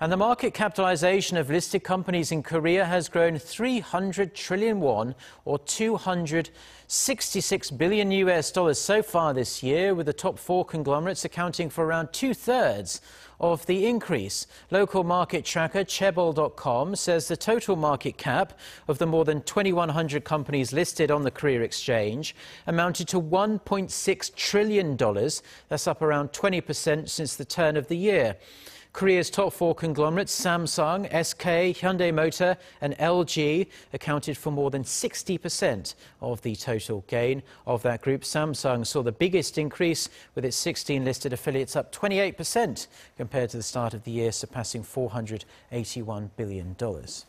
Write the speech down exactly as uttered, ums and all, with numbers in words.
And the market capitalization of listed companies in Korea has grown three hundred trillion won, or two hundred sixty-six billion U S dollars so far this year, with the top four conglomerates accounting for around two-thirds of the increase. Local market tracker Chaebul dot com says the total market cap of the more than twenty-one hundred companies listed on the Korea Exchange amounted to one point six trillion dollars. That's up around twenty percent since the turn of the year. Korea's top four conglomerates, Samsung, S K, Hyundai Motor and L G, accounted for more than sixty percent of the total gain of that group. Samsung saw the biggest increase, with its sixteen listed affiliates up twenty-eight percent compared to the start of the year, surpassing four hundred eighty-one billion dollars.